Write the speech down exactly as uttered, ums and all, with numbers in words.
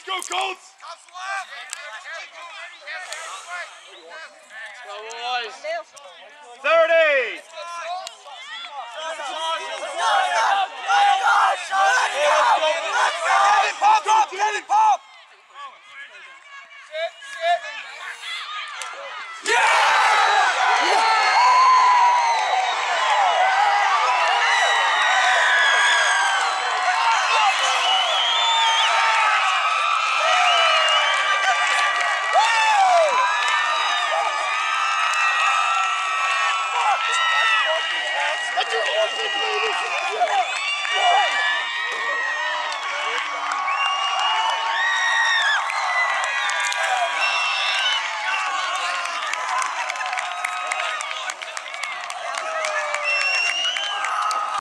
Let's go, Colts! Go, boys! thirty!